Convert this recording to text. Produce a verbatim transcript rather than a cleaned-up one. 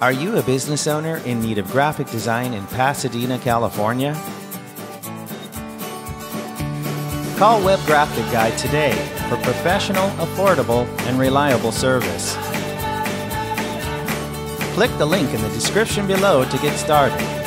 Are you a business owner in need of graphic design in Pasadena, California? Call Web Graphic Guy today for professional, affordable, and reliable service. Click the link in the description below to get started.